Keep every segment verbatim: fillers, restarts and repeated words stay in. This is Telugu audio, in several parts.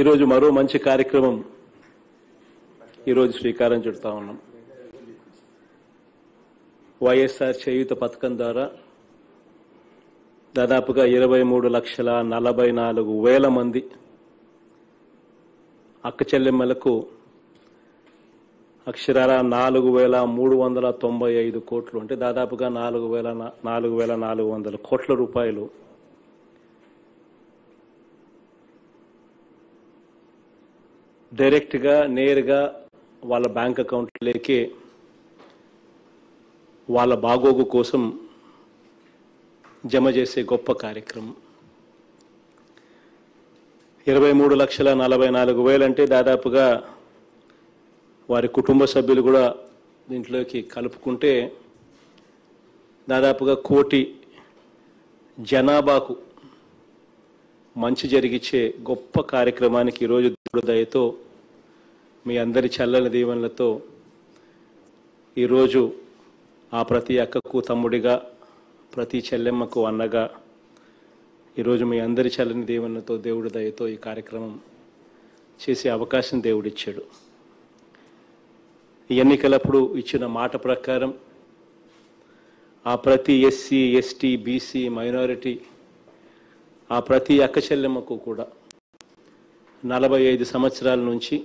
ఈరోజు మరో మంచి కార్యక్రమం ఈరోజు శ్రీకారం చుడతా ఉన్నాం. వైఎస్ఆర్ చేయూత పథకం ద్వారా దాదాపుగా ఇరవై మూడు లక్షల నలభై నాలుగు వేల మంది అక్క చెల్లెమ్మలకు అక్షరాల నాలుగు వేల మూడు వందల తొంభై ఐదు కోట్లు అంటే దాదాపుగా నాలుగు వేల నాలుగు వేల నాలుగు వందల కోట్ల రూపాయలు డైరెక్ట్గా నేరుగా వాళ్ళ బ్యాంక్ అకౌంట్లోకి వాళ్ళ బాగోగు కోసం జమ చేసే గొప్ప కార్యక్రమం. ఇరవై మూడు లక్షల నలభై నాలుగు వేలు అంటే దాదాపుగా వారి కుటుంబ సభ్యులు కూడా దీంట్లోకి కలుపుకుంటే దాదాపుగా కోటి జనాభాకు మంచి జరిగిచ్చే గొప్ప కార్యక్రమానికి ఈరోజు దేవుడి దయతో మీ అందరి చల్లని దీవెనలతో ఈరోజు ఆ ప్రతి అక్కకు తమ్ముడిగా ప్రతి చెల్లెమ్మకు అన్నగా ఈరోజు మీ అందరి చల్లని దీవెనలతో దేవుడి దయతో ఈ కార్యక్రమం చేసే అవకాశం దేవుడిచ్చాడు. ఈ ఎన్నికలప్పుడు ఇచ్చిన మాట ప్రకారం ఆ ప్రతి ఎస్సీ ఎస్టీ బీసీ మైనారిటీ ఆ ప్రతి అక్క చెల్లెమ్మకు కూడా నలభై ఐదు సంవత్సరాల నుంచి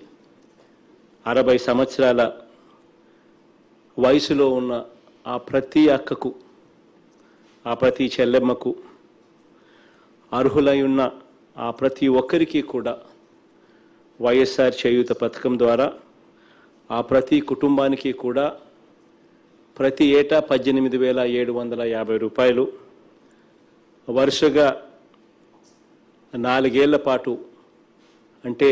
అరవై సంవత్సరాల వయసులో ఉన్న ఆ ప్రతి అక్కకు ఆ ప్రతి చెల్లెమ్మకు అర్హులై ఉన్న ఆ ప్రతి ఒక్కరికి కూడా వైఎస్ఆర్ చేయూత పథకం ద్వారా ఆ ప్రతి కుటుంబానికి కూడా ప్రతి ఏటా పద్దెనిమిది వేల ఏడు వందల యాభై రూపాయలు వరుసగా నాలుగేళ్ల పాటు అంటే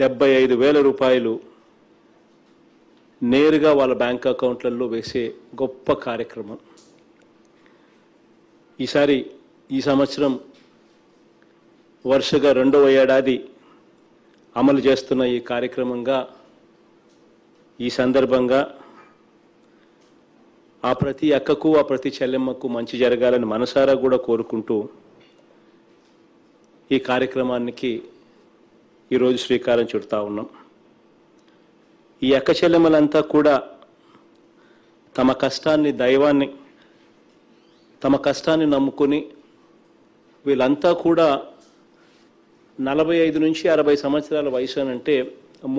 డెబ్బై ఐదు వేల రూపాయలు నేరుగా వాళ్ళ బ్యాంక్ అకౌంట్లలో వేసే గొప్ప కార్యక్రమం. ఈసారి ఈ సంవత్సరం వరుసగా రెండవ ఏడాది అమలు చేస్తున్న ఈ కార్యక్రమంగా ఈ సందర్భంగా ఆ ప్రతి అక్కకు ఆ ప్రతి చెల్లెమ్మకు మంచి జరగాలని మనసారా కూడా కోరుకుంటూ ఈ కార్యక్రమానికి ఈరోజు శ్రీకారం చుడతా ఉన్నాం. ఈ అక్క చెల్లెమ్మలంతా కూడా తమ కష్టాన్ని దైవాన్ని తమ కష్టాన్ని నమ్ముకొని వీళ్ళంతా కూడా నలభై ఐదు నుంచి అరవై సంవత్సరాల వయసు అని అంటే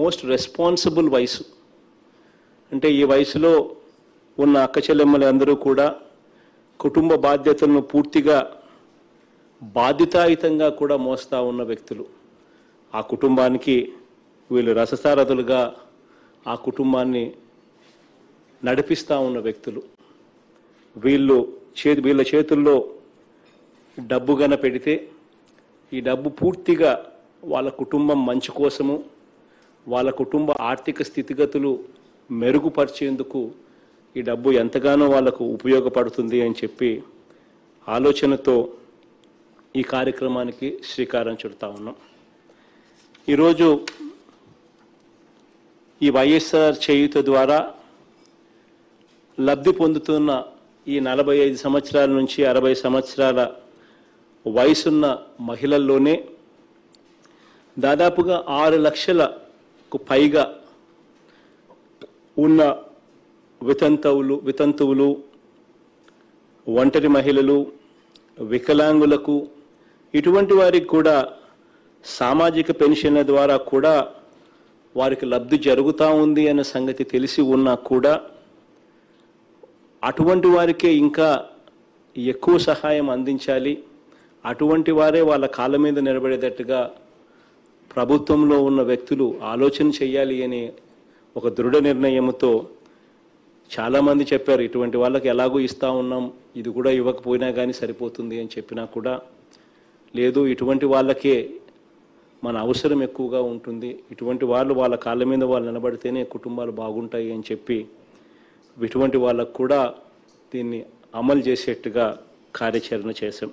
మోస్ట్ రెస్పాన్సిబుల్ వయసు. అంటే ఈ వయసులో ఉన్న అక్క చెల్లెమ్మలందరూ కూడా కుటుంబ బాధ్యతలను పూర్తిగా బాధ్యతాయుతంగా కూడా మోస్తా ఉన్న వ్యక్తులు. ఆ కుటుంబానికి వీళ్ళు రససారథులుగా ఆ కుటుంబాన్ని నడిపిస్తూ ఉన్న వ్యక్తులు. వీళ్ళు చేతి వీళ్ళ చేతుల్లో డబ్బు గన పెడితే ఈ డబ్బు పూర్తిగా వాళ్ళ కుటుంబం మంచి కోసము వాళ్ళ కుటుంబ ఆర్థిక స్థితిగతులు మెరుగుపరిచేందుకు ఈ డబ్బు ఎంతగానో వాళ్ళకు ఉపయోగపడుతుంది అని చెప్పి ఆలోచనతో ఈ కార్యక్రమానికి శ్రీకారం చుడతా ఉన్నాం. ఈరోజు ఈ వైఎస్ఆర్ చేయూత ద్వారా లబ్ధి పొందుతున్న ఈ నలభై ఐదు సంవత్సరాల నుంచి అరవై సంవత్సరాల వయసున్న మహిళల్లోనే దాదాపుగా ఆరు లక్షలకు పైగా ఉన్న వితంతువులు వితంతువులు ఒంటరి మహిళలు వికలాంగులకు ఇటువంటి వారికి కూడా సామాజిక పెన్షన్ల ద్వారా కూడా వారికి లబ్ధి జరుగుతూ ఉంది అనే సంగతి తెలిసి ఉన్నా కూడా అటువంటి వారికే ఇంకా ఎక్కువ సహాయం అందించాలి, అటువంటి వారే వాళ్ళ కాళ్ళ మీద నిలబడేటట్టుగా ప్రభుత్వంలో ఉన్న వ్యక్తులు ఆలోచన చేయాలి అని ఒక దృఢ నిర్ణయంతో చాలామంది చెప్పారు. ఇటువంటి వాళ్ళకి ఎలాగో ఇస్తూ ఉన్నాం, ఇది కూడా ఇవ్వకపోయినా కానీ సరిపోతుంది అని చెప్పినా కూడా లేదు, ఇటువంటి వాళ్ళకే మన అవసరం ఎక్కువగా ఉంటుంది, ఇటువంటి వాళ్ళు వాళ్ళ కాళ్ళ మీద వాళ్ళు నిలబడితేనే కుటుంబాలు బాగుంటాయి అని చెప్పి ఇటువంటి వాళ్ళకు కూడా దీన్ని అమలు చేసేట్టుగా కార్యాచరణ చేశాం.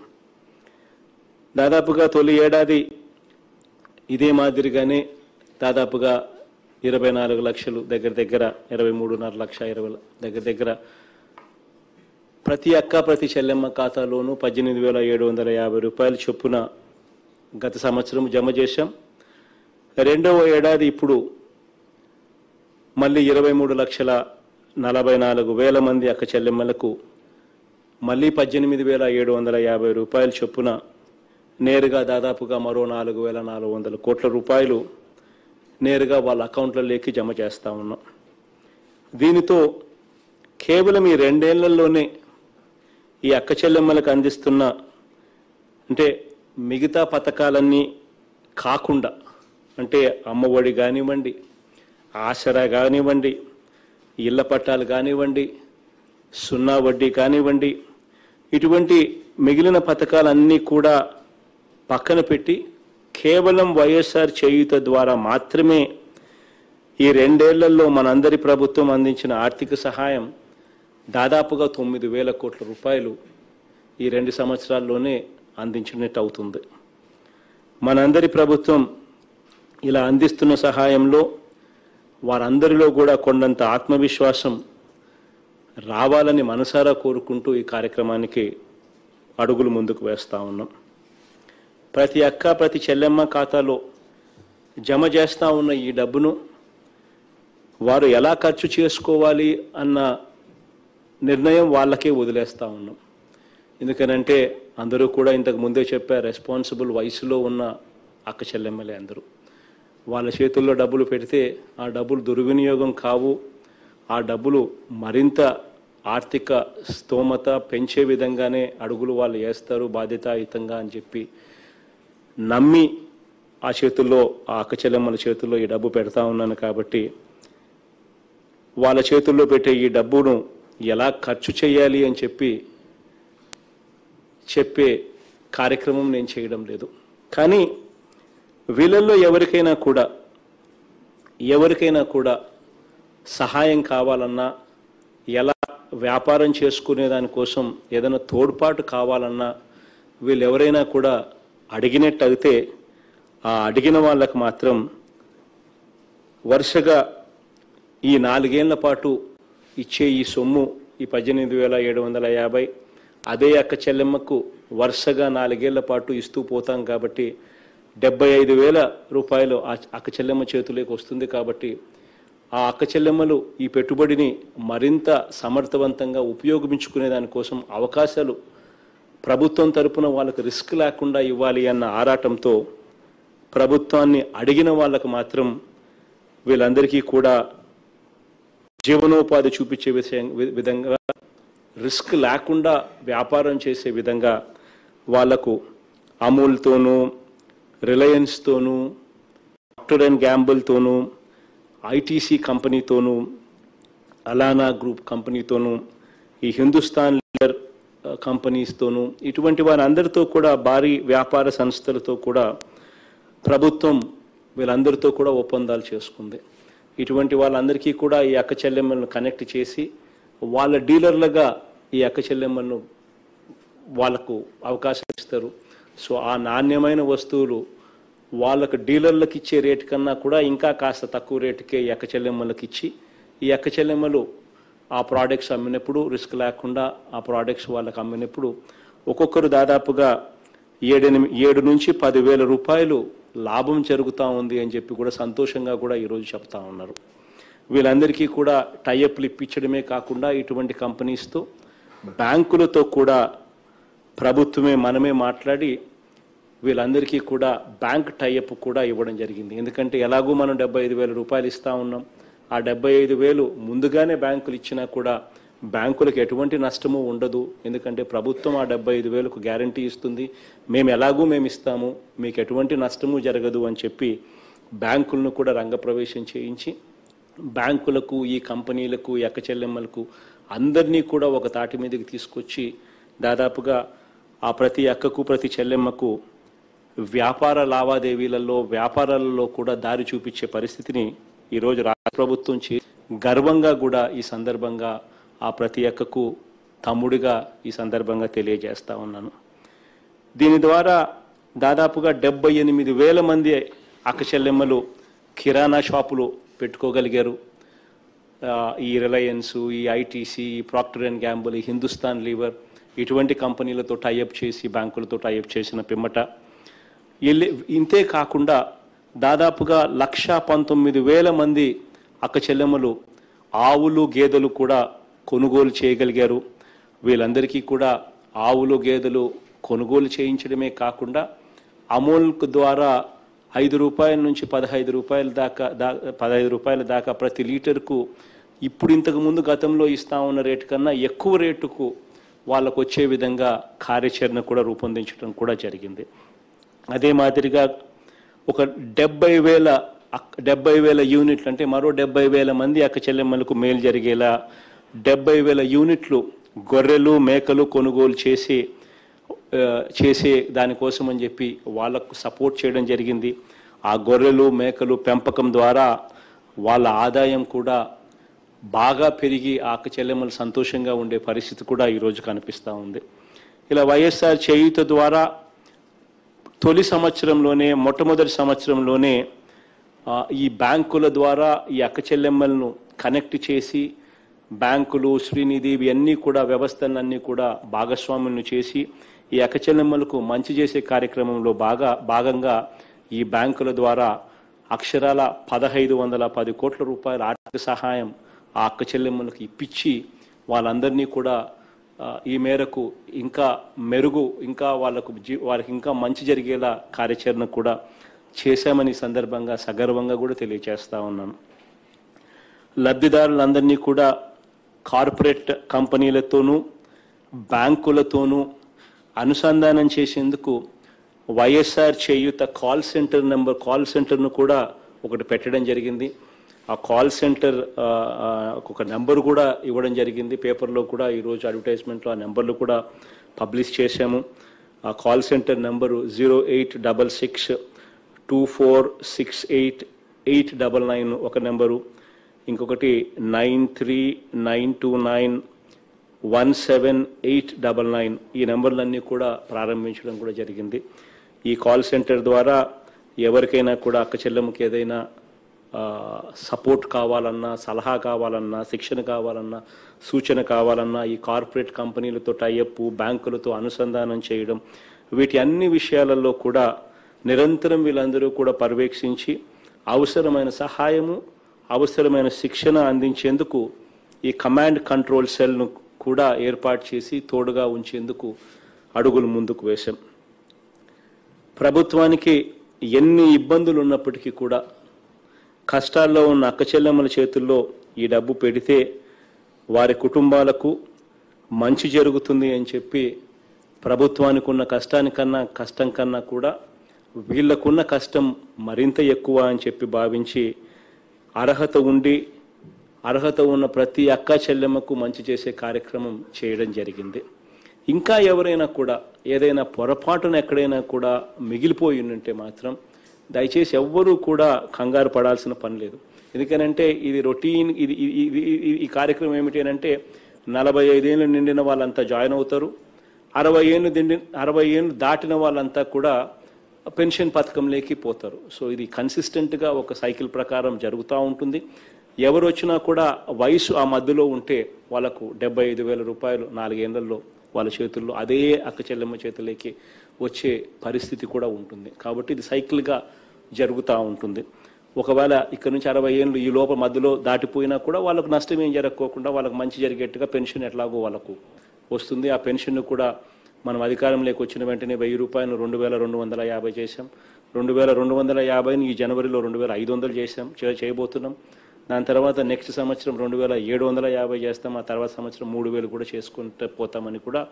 దాదాపుగా తొలి ఏడాది ఇదే మాదిరిగానే దాదాపుగా ఇరవై నాలుగు లక్షలు దగ్గర దగ్గర ఇరవై మూడున్నర లక్ష ఇరవై దగ్గర దగ్గర ప్రతి అక్క ప్రతి చెల్లెమ్మ ఖాతాలోనూ పద్దెనిమిది వేల ఏడు వందల యాభై రూపాయల చొప్పున గత సంవత్సరం జమ చేశాం. రెండవ ఏడాది ఇప్పుడు మళ్ళీ ఇరవై మూడు లక్షల నలభై నాలుగు వేల మంది అక్క చెల్లెమ్మలకు మళ్ళీ పద్దెనిమిది వేల ఏడు వందల యాభై రూపాయల చొప్పున నేరుగా దాదాపుగా మరో నాలుగు వేల నాలుగు వందల కోట్ల రూపాయలు నేరుగా వాళ్ళ అకౌంట్లలోకి జమ చేస్తూ ఉన్నాం. దీనితో కేవలం ఈ రెండేళ్లలోనే ఈ అక్క చెల్లెమ్మలకు అందిస్తున్న అంటే మిగతా పథకాలన్నీ కాకుండా అంటే అమ్మఒడి కానివ్వండి, ఆసరా కానివ్వండి, ఇళ్ల పట్టాలు కానివ్వండి, సున్నా వడ్డీ కానివ్వండి, ఇటువంటి మిగిలిన పథకాలన్నీ కూడా పక్కన పెట్టి కేవలం వైఎస్ఆర్ చేయూత ద్వారా మాత్రమే ఈ రెండేళ్లలో మనందరి ప్రభుత్వం అందించిన ఆర్థిక సహాయం దాదాపుగా తొమ్మిది వేల కోట్ల రూపాయలు ఈ రెండు సంవత్సరాల్లోనే అందించినట్టు అవుతుంది. మనందరి ప్రభుత్వం ఇలా అందిస్తున్న సహాయంలో వారందరిలో కూడా కొండంత ఆత్మవిశ్వాసం రావాలని మనసారా కోరుకుంటూ ఈ కార్యక్రమానికి అడుగులు ముందుకు వేస్తూ ఉన్నాం. ప్రతి అక్క ప్రతి చెల్లెమ్మ ఖాతాలో జమ చేస్తూ ఉన్న ఈ డబ్బును వారు ఎలా ఖర్చు చేసుకోవాలి అన్న నిర్ణయం వాళ్ళకే వదిలేస్తూ ఉన్నాం. ఎందుకనంటే అందరూ కూడా ఇంతకు ముందే చెప్పారు, రెస్పాన్సిబుల్ వయసులో ఉన్న అక్క చెల్లెమ్మలే అందరూ. వాళ్ళ చేతుల్లో డబ్బులు పెడితే ఆ డబ్బులు దుర్వినియోగం కావు, ఆ డబ్బులు మరింత ఆర్థిక స్తోమత పెంచే విధంగానే అడుగులు వాళ్ళు వేస్తారు బాధ్యతాయుతంగా అని చెప్పి నమ్మి ఆ చేతుల్లో ఆ అక్క చెల్లెమ్మల చేతుల్లో ఈ డబ్బు పెడతా ఉన్నాను. కాబట్టి వాళ్ళ చేతుల్లో పెట్టే ఈ డబ్బును ఎలా ఖర్చు చేయాలి అని చెప్పి చెప్పే కార్యక్రమం నేను చేయడం లేదు. కానీ వీళ్ళల్లో ఎవరికైనా కూడా ఎవరికైనా కూడా సహాయం కావాలన్నా, ఎలా వ్యాపారం చేసుకునే దానికోసం ఏదైనా తోడ్పాటు కావాలన్నా వీళ్ళు ఎవరైనా కూడా అడిగినట్టు అయితే ఆ అడిగిన వాళ్ళకు మాత్రం వరుసగా ఈ నాలుగేళ్ల పాటు ఇచ్చే ఈ సొమ్ము ఈ పద్దెనిమిది వేల ఏడు వందల యాభై అదే అక్క చెల్లెమ్మకు వరుసగా నాలుగేళ్ల పాటు ఇస్తూ పోతాం. కాబట్టి డెబ్బై ఐదు వేల రూపాయలు ఆ అక్క చెల్లెమ్మ చేతులకు వస్తుంది. కాబట్టి ఆ అక్క చెల్లెమ్మలు ఈ పెట్టుబడిని మరింత సమర్థవంతంగా ఉపయోగించుకునే దానికోసం అవకాశాలు ప్రభుత్వం తరపున వాళ్ళకు రిస్క్ లేకుండా ఇవ్వాలి అన్న ఆరాటంతో ప్రభుత్వాన్ని అడిగిన వాళ్ళకు మాత్రం వీళ్ళందరికీ కూడా జీవనోపాధి చూపించే విషయం విధంగా రిస్క్ లేకుండా వ్యాపారం చేసే విధంగా వాళ్లకు అమూల్తోనూ, రిలయన్స్తోనూ, డాక్టర్ అండ్ గ్యాంబుల్తోనూ, ఐటీసీ కంపెనీతోనూ, అలానా గ్రూప్ కంపెనీతోనూ, ఈ హిందుస్థాన్ లీడర్ కంపెనీస్తోనూ, ఇటువంటి వారందరితో కూడా భారీ వ్యాపార సంస్థలతో కూడా ప్రభుత్వం వీళ్ళందరితో కూడా ఒప్పందాలు చేసుకుంది. ఇటువంటి వాళ్ళందరికీ కూడా ఈ అక్క చెల్లెమ్మలను కనెక్ట్ చేసి వాళ్ళ డీలర్లుగా ఈ అక్క చెల్లెమ్మలను వాళ్ళకు అవకాశం ఇస్తారు. సో ఆ నాణ్యమైన వస్తువులు వాళ్ళకు డీలర్లకు ఇచ్చే రేటు కన్నా కూడా ఇంకా కాస్త తక్కువ రేటుకే ఈ అక్క చెల్లెమ్మలకు ఇచ్చి ఈ అక్క చెల్లెమ్మలు ఆ ప్రోడక్ట్స్ అమ్మినప్పుడు రిస్క్ లేకుండా ఆ ప్రోడక్ట్స్ వాళ్ళకు అమ్మినప్పుడు ఒక్కొక్కరు దాదాపుగా ఏడెనిమి ఏడు నుంచి పదివేల రూపాయలు లాభం జరుగుతూ ఉంది అని చెప్పి కూడా సంతోషంగా కూడా ఈరోజు చెప్తా ఉన్నారు. వీళ్ళందరికీ కూడా టైఅప్లు ఇప్పించడమే కాకుండా ఇటువంటి కంపెనీస్తో బ్యాంకులతో కూడా ప్రభుత్వమే మనమే మాట్లాడి వీళ్ళందరికీ కూడా బ్యాంక్ టైఅప్ కూడా ఇవ్వడం జరిగింది. ఎందుకంటే ఎలాగో మనం డెబ్బై ఐదు వేల రూపాయలు ఇస్తూ ఉన్నాం. ఆ డెబ్బై ఐదు వేలు ముందుగానే బ్యాంకులు ఇచ్చినా కూడా బ్యాంకులకు ఎటువంటి నష్టము ఉండదు. ఎందుకంటే ప్రభుత్వం ఆ డెబ్బై ఐదు వేలకు గ్యారంటీ ఇస్తుంది. మేము ఎలాగూ మేము ఇస్తాము, మీకు ఎటువంటి నష్టము జరగదు అని చెప్పి బ్యాంకులను కూడా రంగప్రవేశం చేయించి బ్యాంకులకు ఈ కంపెనీలకు ఈ అక్క చెల్లెమ్మలకు అందరినీ కూడా ఒక తాటి మీదకి తీసుకొచ్చి దాదాపుగా ఆ ప్రతి అక్కకు ప్రతి చెల్లెమ్మకు వ్యాపార లావాదేవీలలో వ్యాపారాలలో కూడా దారి చూపించే పరిస్థితిని ఈరోజు రాష్ట్ర ప్రభుత్వం చే గర్వంగా కూడా ఈ సందర్భంగా ఆ ప్రతి అక్కకు తమ్ముడిగా ఈ సందర్భంగా తెలియజేస్తా ఉన్నాను. దీని ద్వారా దాదాపుగా డెబ్బై ఎనిమిది వేల మంది అక్క చెల్లెమ్మలు కిరాణా షాపులు పెట్టుకోగలిగారు. ఈ రిలయన్స్, ఈ ఐటీసీ, ఈ ప్రాక్టర్ అండ్ గ్యాంబుల్, ఈ హిందుస్థాన్ లీవర్ ఇటువంటి కంపెనీలతో టైఅప్ చేసి బ్యాంకులతో టైఅప్ చేసిన పిమ్మట ఇంతే కాకుండా దాదాపుగా एक लाख उन्नीस हज़ार మంది అక్కచెల్లెమ్మలు ఆవులు గేదెలు కూడా కొనుగోలు చేయగలిగారు। వీళ్ళందరికీ కూడా ఆవులు గేదెలు కొనుగోలు చేయించడమే కాకుండా అమూల్ ద్వారా ఐదు రూపాయల నుంచి పదహైదు రూపాయల దాకా పదహైదు రూపాయల దాకా ప్రతి లీటర్కు ఇప్పుడు ఇంతకు ముందు గతంలో ఇస్తా ఉన్న రేట్ కన్నా ఎక్కువ రేటుకు వాళ్ళకు వచ్చే విధంగా కార్యచరణ కూడా రూపొందించడం కూడా జరిగింది। అదే మాదిరిగా ఒక డెబ్బై వేల డెబ్బై వేల యూనిట్లు అంటే మరో డెబ్బై వేల మంది అక్క చెల్లెమ్మలకు మేలు జరిగేలా డెబ్బై వేల యూనిట్లు గొర్రెలు మేకలు కొనుగోలు చేసి చేసే దానికోసం అని చెప్పి వాళ్ళకు సపోర్ట్ చేయడం జరిగింది। ఆ గొర్రెలు మేకలు పెంపకం ద్వారా వాళ్ళ ఆదాయం కూడా బాగా పెరిగి ఆ అక్క చెల్లెమ్మలు సంతోషంగా ఉండే పరిస్థితి కూడా ఈరోజు కనిపిస్తూ ఉంది। ఇలా వైఎస్ఆర్ చేయూత ద్వారా తొలి సంవత్సరంలోనే మొట్టమొదటి సంవత్సరంలోనే ఈ బ్యాంకుల ద్వారా ఈ అక్క చెల్లెమ్మలను కనెక్ట్ చేసి బ్యాంకులు శ్రీనిధి ఇవన్నీ కూడా వ్యవస్థలన్నీ కూడా భాగస్వామ్యం చేసి ఈ అక్క చెల్లెమ్మలకు మంచి చేసే కార్యక్రమంలో బాగా భాగంగా ఈ బ్యాంకుల ద్వారా అక్షరాల పదహైదు వందల పది కోట్ల రూపాయల ఆర్థిక సహాయం ఆ అక్క చెల్లెమ్మలకు ఇప్పించి వాళ్ళందరినీ కూడా ఈ మేరకు ఇంకా మెరుగు ఇంకా వాళ్ళకు వాళ్ళకి ఇంకా మంచి జరిగేలా కార్యాచరణ కూడా చేశామని సందర్భంగా సగర్వంగా కూడా తెలియజేస్తా ఉన్నాను। లబ్ధిదారులందరినీ కూడా కార్పొరేట్ కంపెనీలతోనూ బ్యాంకులతోనూ అనుసంధానం చేసేందుకు YSR Cheyutha call centre number call సెంటర్ను కూడా ఒకటి పెట్టడం జరిగింది। ఆ కాల్ సెంటర్ ఒక నెంబర్ కూడా ఇవ్వడం జరిగింది। పేపర్లో కూడా ఈరోజు అడ్వర్టైజ్మెంట్లో ఆ నెంబర్లు కూడా పబ్లిష్ చేశాము। ఆ call centre number zero eight double six two four six eight eight double nine ఒక నెంబరు, ఇంకొకటి nine three nine two nine one seven eight double nine ఈ నెంబర్లన్నీ కూడా ప్రారంభించడం కూడా జరిగింది। ఈ కాల్ సెంటర్ ద్వారా ఎవరికైనా కూడా అక్క చెల్లెమ్మకి ఏదైనా సపోర్ట్ కావాలన్నా సలహా కావాలన్నా శిక్షణ కావాలన్నా సూచన కావాలన్నా ఈ కార్పొరేట్ కంపెనీలతో టైఅప్ బ్యాంకులతో అనుసంధానం చేయడం వీటి అన్ని విషయాలలో కూడా నిరంతరం వీళ్ళందరూ కూడా పర్యవేక్షించి అవసరమైన సహాయము అవసరమైన శిక్షణ అందించేందుకు ఈ కమాండ్ కంట్రోల్ సెల్ను కూడా ఏర్పాటు చేసి తోడుగా ఉంచేందుకు అడుగులు ముందుకు వేశాం। ప్రభుత్వానికి ఎన్ని ఇబ్బందులు ఉన్నప్పటికీ కూడా కష్టాల్లో ఉన్న అక్క చెల్లెమ్మల చేతుల్లో ఈ డబ్బు పెడితే వారి కుటుంబాలకు మంచి జరుగుతుంది అని చెప్పి ప్రభుత్వానికి ఉన్న కష్టానికన్నా కష్టం కన్నా కూడా వీళ్ళకున్న కష్టం మరింత ఎక్కువ అని చెప్పి భావించి అర్హత ఉండి అర్హత ఉన్న ప్రతి అక్క చెల్లెమ్మకు మంచి చేసే కార్యక్రమం చేయడం జరిగింది। ఇంకా ఎవరైనా కూడా ఏదైనా పొరపాటున ఎక్కడైనా కూడా మిగిలిపోయి ఉంటే మాత్రం దయచేసి ఎవ్వరూ కూడా కంగారు పడాల్సిన పని లేదు। ఎందుకనంటే ఇది రొటీన్, ఇది ఈ కార్యక్రమం ఏమిటి అంటే నలభై ఐదేళ్ళు నిండిన వాళ్ళంతా జాయిన్ అవుతారు, అరవై ఏళ్ళు నిండి అరవై ఏళ్ళు దాటిన వాళ్ళంతా కూడా పెన్షన్ పథకంలోకి పోతారు। సో ఇది కన్సిస్టెంట్గా ఒక సైకిల్ ప్రకారం జరుగుతూ ఉంటుంది। ఎవరు వచ్చినా కూడా వయసు ఆ మధ్యలో ఉంటే వాళ్ళకు డెబ్బై ఐదు వేల రూపాయలు నాలుగేళ్లలో వాళ్ళ చేతుల్లో అదే అక్క చెల్లెమ్మ చేతుల్లోకి వచ్చే పరిస్థితి కూడా ఉంటుంది। కాబట్టి ఇది సైకిల్గా జరుగుతూ ఉంటుంది। ఒకవేళ ఇక్కడ నుంచి అరవై ఏళ్ళు ఈ లోపల మధ్యలో దాటిపోయినా కూడా వాళ్ళకు నష్టం ఏం జరగకోకుండా వాళ్ళకు మంచి జరిగేట్టుగా పెన్షన్ ఎట్లాగో వాళ్ళకు వస్తుంది। ఆ పెన్షన్ కూడా మనం అధికారంలోకి వచ్చిన వెంటనే వెయ్యి రూపాయలు రెండు వేల రెండు వందల యాభై చేసాం, రెండు వేల రెండు వందల యాభైని ఈ జనవరిలో రెండు వేల ఐదు వందలు చేసాం చేయబోతున్నాం, దాని తర్వాత నెక్స్ట్ సంవత్సరం రెండు వేల ఏడు వందల యాభై చేస్తాం, ఆ తర్వాత సంవత్సరం మూడు వేలు కూడా చేసుకుంటూ పోతామని కూడా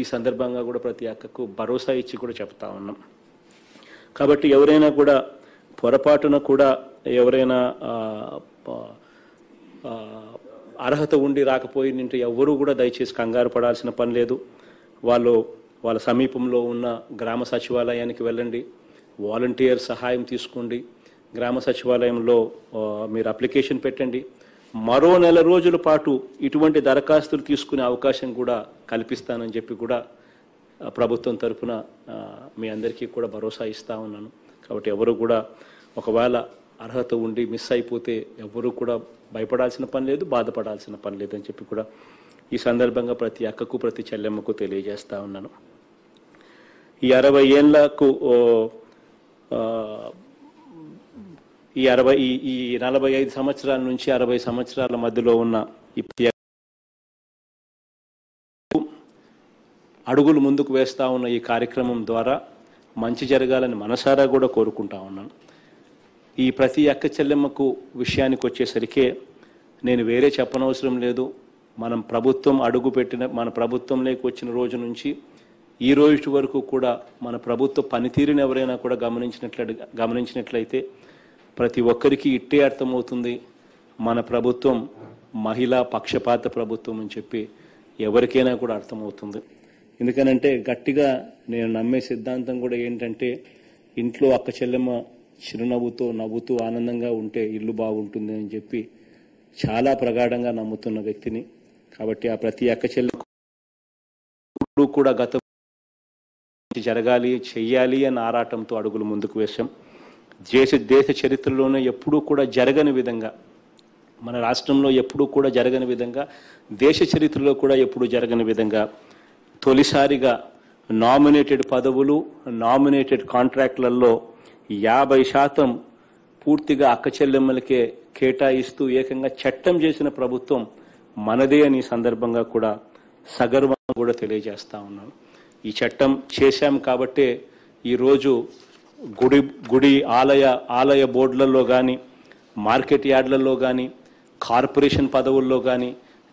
ఈ సందర్భంగా కూడా ప్రతి అక్కకు భరోసా ఇచ్చి కూడా చెప్తా ఉన్నాం। కాబట్టి ఎవరైనా కూడా పొరపాటున కూడా ఎవరైనా అర్హత ఉండి రాకపోయిందంటే ఎవరూ కూడా దయచేసి కంగారు పడాల్సిన పని లేదు। వాళ్ళు వాళ్ళ సమీపంలో ఉన్న గ్రామ సచివాలయానికి వెళ్ళండి, వాలంటీర్ సహాయం తీసుకోండి, గ్రామ సచివాలయంలో మీరు అప్లికేషన్ పెట్టండి। మరో నెల రోజుల పాటు ఇటువంటి దరఖాస్తులు తీసుకునే అవకాశం కూడా కల్పిస్తానని చెప్పి కూడా ప్రభుత్వం తరఫున మీ అందరికీ కూడా భరోసా ఇస్తా ఉన్నాను। కాబట్టి ఎవరు కూడా ఒకవేళ అర్హత ఉండి మిస్ అయిపోతే ఎవరు కూడా భయపడాల్సిన పని లేదు, బాధపడాల్సిన పని లేదు అని చెప్పి కూడా ఈ సందర్భంగా ప్రతి అక్కకు ప్రతి చెల్లెమ్మకు తెలియజేస్తా ఉన్నాను। ఈ అరవై ఏళ్లకు అరవై ఈ నలభై ఐదు సంవత్సరాల నుంచి అరవై సంవత్సరాల మధ్యలో ఉన్న అడుగులు ముందుకు వేస్తా ఉన్న ఈ కార్యక్రమం ద్వారా మంచి జరగాలని మనసారా కూడా కోరుకుంటా ఉన్నాను. ఈ ప్రతి అక్క చెల్లెమ్మకు విషయానికి వచ్చేసరికి నేను వేరే చెప్పనవసరం లేదు. మనం ప్రభుత్వం అడుగుపెట్టిన మన ప్రభుత్వంలోకి వచ్చిన రోజు నుంచి ఈ రోజు వరకు కూడా మన ప్రభుత్వ పనితీరుని ఎవరైనా కూడా గమనించినట్లు గమనించినట్లయితే ప్రతి ఒక్కరికి ఇట్టే అర్థమవుతుంది మన ప్రభుత్వం మహిళా పక్షపాత ప్రభుత్వం అని చెప్పి ఎవరికైనా కూడా అర్థమవుతుంది. ఎందుకనంటే గట్టిగా నేను నమ్మే సిద్ధాంతం కూడా ఏంటంటే ఇంట్లో అక్క చెల్లెమ్మ చిరునవ్వుతో నవ్వుతూ ఆనందంగా ఉంటే ఇల్లు బాగుంటుంది అని చెప్పి చాలా ప్రగాఢంగా నమ్ముతున్న వ్యక్తిని. కాబట్టి ఆ ప్రతి అక్క చెల్లెలు కూడా గత జరగాలి చెయ్యాలి అనే ఆరాటంతో అడుగులు ముందుకు వేశాం. దేశ దేశ చరిత్రలోనే ఎప్పుడూ కూడా జరగని విధంగా మన రాష్ట్రంలో ఎప్పుడూ కూడా జరగని విధంగా దేశ చరిత్రలో కూడా ఎప్పుడూ జరగని విధంగా తొలిసారిగా నామినేటెడ్ పదవులు నామినేటెడ్ కాంట్రాక్ట్లలో యాభై శాతం పూర్తిగా అక్క చెల్లెమ్మలకే కేటాయిస్తూ ఏకంగా చట్టం చేసిన ప్రభుత్వం మనదే అని సందర్భంగా కూడా సగర్వంగా కూడా తెలియజేస్తా ఉన్నాను. ఈ చట్టం చేశాం కాబట్టే ఈరోజు గుడి గుడి ఆలయ ఆలయ బోర్డులలో కానీ మార్కెట్ యార్డ్లలో కానీ కార్పొరేషన్ పదవుల్లో కానీ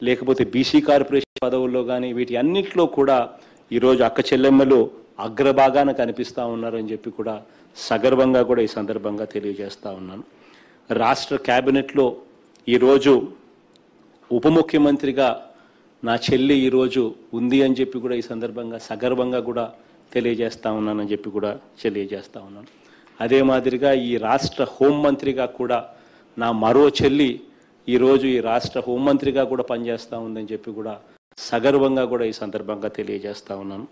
లేకపోతే బీసీ కార్పొరేషన్ పదవుల్లో కానీ వీటి అన్నింటిలో కూడా ఈరోజు అక్క చెల్లెమ్మలు అగ్రభాగాన కనిపిస్తూ ఉన్నారని చెప్పి కూడా సగర్వంగా కూడా ఈ సందర్భంగా తెలియజేస్తూ ఉన్నాను. రాష్ట్ర క్యాబినెట్లో ఈరోజు ఉప ముఖ్యమంత్రిగా నా చెల్లి ఈరోజు ఉంది అని చెప్పి కూడా ఈ సందర్భంగా సగర్వంగా కూడా తెలియజేస్తూ ఉన్నానని చెప్పి కూడా తెలియజేస్తూ ఉన్నాను. అదే మాదిరిగా ఈ రాష్ట్ర హోంమంత్రిగా కూడా నా మరో చెల్లి ఈరోజు ఈ రాష్ట్ర హోంమంత్రిగా కూడా పనిచేస్తూ ఉందని చెప్పి కూడా సగర్వంగా కూడా ఈ సందర్భంగా తెలియజేస్తూ ఉన్నాను.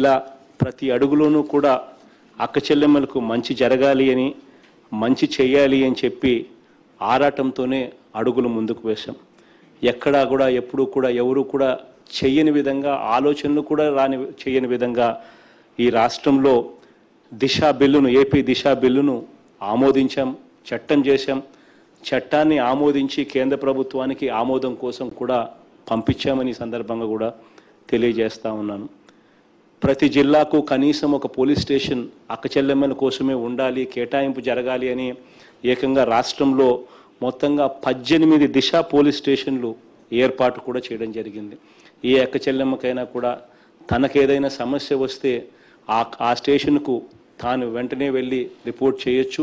ఇలా ప్రతి అడుగులోనూ కూడా అక్క చెల్లెమ్మలకు మంచి జరగాలి అని మంచి చేయాలి అని చెప్పి ఆరాటంతోనే అడుగులు ముందుకు వేశాం. ఎక్కడా కూడా ఎప్పుడూ కూడా ఎవరు కూడా చేయని విధంగా ఆలోచనలు కూడా రాని చేయని విధంగా ఈ రాష్ట్రంలో దిశా బిల్లును ఏపీ దిశా బిల్లును ఆమోదించాం, చట్టం చేశాం. చట్టాన్ని ఆమోదించి కేంద్ర ప్రభుత్వానికి ఆమోదం కోసం కూడా పంపించామని సందర్భంగా కూడా తెలియజేస్తూ ఉన్నాను. ప్రతి జిల్లాకు కనీసం ఒక పోలీస్ స్టేషన్ అక్క చెల్లెమ్మల కోసమే ఉండాలి, కేటాయింపు జరగాలి అని ఏకంగా రాష్ట్రంలో మొత్తంగా పద్దెనిమిది దిశా పోలీస్ స్టేషన్లు ఏర్పాటు కూడా చేయడం జరిగింది. ఏ అక్క చెల్లెమ్మకైనా కూడా తనకేదైనా సమస్య వస్తే ఆ ఆ స్టేషన్కు తాను వెంటనే వెళ్ళి రిపోర్ట్ చేయొచ్చు.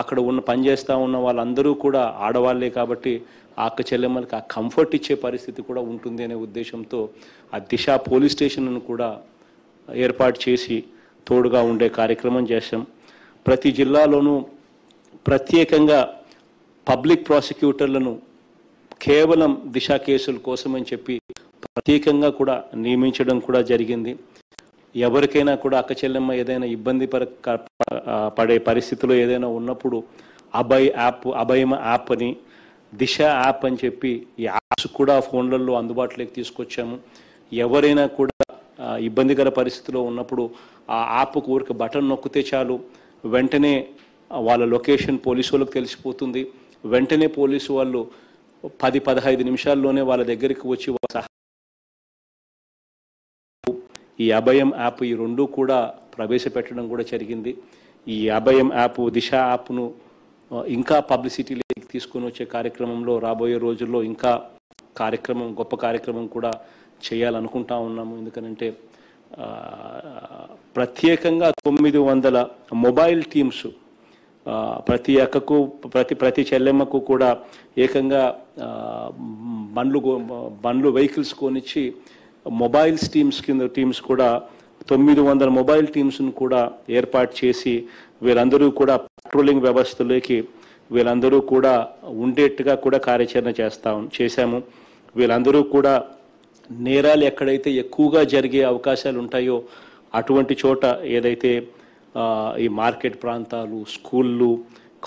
అక్కడ ఉన్న పనిచేస్తూ ఉన్న వాళ్ళందరూ కూడా ఆడవాళ్లే కాబట్టి ఆ అక్క చెల్లెమ్మలకు ఆ కంఫర్ట్ ఇచ్చే పరిస్థితి కూడా ఉంటుంది అనే ఉద్దేశంతో ఆ దిశా పోలీస్ స్టేషన్ను కూడా ఏర్పాటు చేసి తోడుగా ఉండే కార్యక్రమం చేశాం. ప్రతి జిల్లాలోనూ ప్రత్యేకంగా పబ్లిక్ ప్రాసిక్యూటర్లను కేవలం దిశా కేసుల కోసమని చెప్పి ప్రత్యేకంగా కూడా నియమించడం కూడా జరిగింది. ఎవరికైనా కూడా అక్క చెల్లెమ్మ ఏదైనా ఇబ్బంది పర పడే పరిస్థితిలో ఏదైనా ఉన్నప్పుడు అభయ్ యాప్ అభయమ యాప్ అని దిశ యాప్ అని చెప్పి ఈ యాప్స్ కూడా ఫోన్లలో అందుబాటులోకి తీసుకొచ్చాము. ఎవరైనా కూడా ఇబ్బందికర పరిస్థితిలో ఉన్నప్పుడు ఆ యాప్ ఊరికి బటన్ నొక్కితే చాలు వెంటనే వాళ్ళ లొకేషన్ పోలీసు వాళ్ళకు తెలిసిపోతుంది. వెంటనే పోలీసు వాళ్ళు పది పదహైదు నిమిషాల్లోనే వాళ్ళ దగ్గరికి వచ్చి ఈ అభయం యాప్ ఈ రెండు కూడా ప్రవేశపెట్టడం కూడా జరిగింది. ఈ అభయం యాప్ దిశ యాప్ను ఇంకా పబ్లిసిటీలోకి తీసుకొని వచ్చే కార్యక్రమంలో రాబోయే రోజుల్లో ఇంకా కార్యక్రమం గొప్ప కార్యక్రమం కూడా చేయాలనుకుంటా ఉన్నాము. ఎందుకనంటే ప్రత్యేకంగా తొమ్మిది వందల మొబైల్ టీమ్స్ ప్రతి అక్కకు ప్రతి ప్రతి చెల్లెమ్మకు కూడా ఏకంగా బండ్లు బండ్లు వెహికల్స్ కొనిచ్చి మొబైల్స్ టీమ్స్ కింద టీమ్స్ కూడా తొమ్మిది వందల మొబైల్ టీమ్స్ను కూడా ఏర్పాటు చేసి వీళ్ళందరూ కూడా పెట్రోలింగ్ వ్యవస్థలోకి వీళ్ళందరూ కూడా ఉండేట్టుగా కూడా కార్యాచరణ చేస్తాం చేశాము. వీళ్ళందరూ కూడా నేరాలు ఎక్కడైతే ఎక్కువగా జరిగే అవకాశాలు ఉంటాయో అటువంటి చోట ఏదైతే ఈ మార్కెట్ ప్రాంతాలు స్కూళ్ళు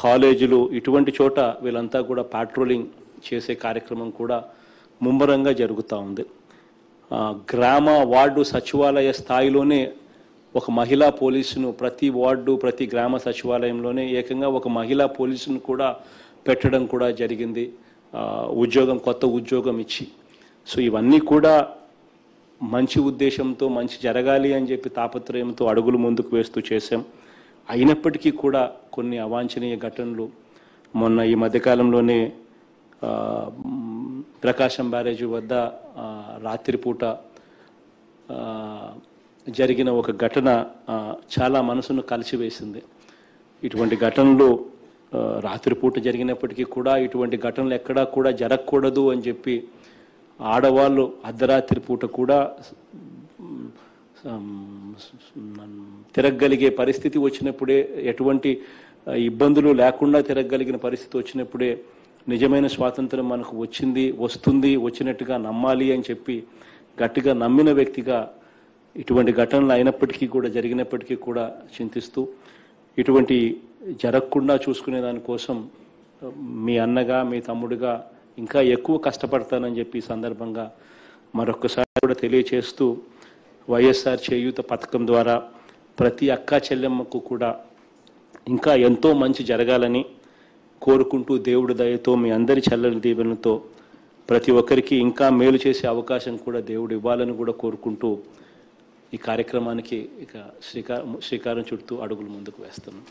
కాలేజీలు ఇటువంటి చోట వీళ్ళంతా కూడా ప్యాట్రోలింగ్ చేసే కార్యక్రమం కూడా ముమ్మరంగా జరుగుతూ ఉంది. గ్రామ వార్డు సచివాలయ స్థాయిలోనే ఒక మహిళా పోలీసును ప్రతి వార్డు ప్రతి గ్రామ సచివాలయంలోనే ఏకంగా ఒక మహిళా పోలీసును కూడా పెట్టడం కూడా జరిగింది ఉద్యోగం కొత్త ఉద్యోగం ఇచ్చి సో ఇవన్నీ కూడా మంచి ఉద్దేశంతో మంచి జరగాలి అని చెప్పి తాపత్రయంతో అడుగులు ముందుకు వేస్తూ చేశాం అయినప్పటికీ కూడా కొన్ని అవాంఛనీయ ఘటనలు మొన్న ఈ మధ్య కాలంలోనే ప్రకాశం బ్యారేజ్ వద్ద రాత్రిపూట జరిగిన ఒక ఘటన చాలా మనసును కలిచివేసింది ఇటువంటి ఘటనలు రాత్రిపూట జరిగినప్పటికీ కూడా ఇటువంటి ఘటనలు ఎక్కడా కూడా జరగకూడదు అని చెప్పి ఆడవాళ్ళు అర్ధరాత్రి పూట కూడా తిరగగలిగే పరిస్థితి వచ్చినప్పుడే ఎటువంటి ఇబ్బందులు లేకుండా తిరగగలిగిన పరిస్థితి వచ్చినప్పుడే నిజమైన స్వాతంత్రం మనకు వచ్చింది వస్తుంది వచ్చినట్టుగా నమ్మాలి అని చెప్పి గట్టిగా నమ్మిన వ్యక్తిగా ఇటువంటి ఘటనలు అయినప్పటికీ కూడా జరిగినప్పటికీ కూడా చింతిస్తూ ఇటువంటి జరగకుండా చూసుకునే దానికోసం మీ అన్నగా మీ తమ్ముడిగా ఇంకా ఎక్కువ కష్టపడతానని చెప్పి సందర్భంగా మరొకసారి కూడా తెలియజేస్తూ వైఎస్ఆర్ చేయూత పథకం ద్వారా ప్రతి అక్క చెల్లెమ్మకు కూడా ఇంకా ఎంతో మంచి జరగాలని కోరుకుంటూ దేవుడి దయతో మీ అందరి చల్లని దీవెనతో ప్రతి ఒక్కరికి ఇంకా మేలు చేసే అవకాశం కూడా దేవుడు ఇవ్వాలని కూడా కోరుకుంటూ ఈ కార్యక్రమానికి ఇక శ్రీకారం శ్రీకారం చుడుతూ అడుగులు ముందుకు వేస్తున్నాం.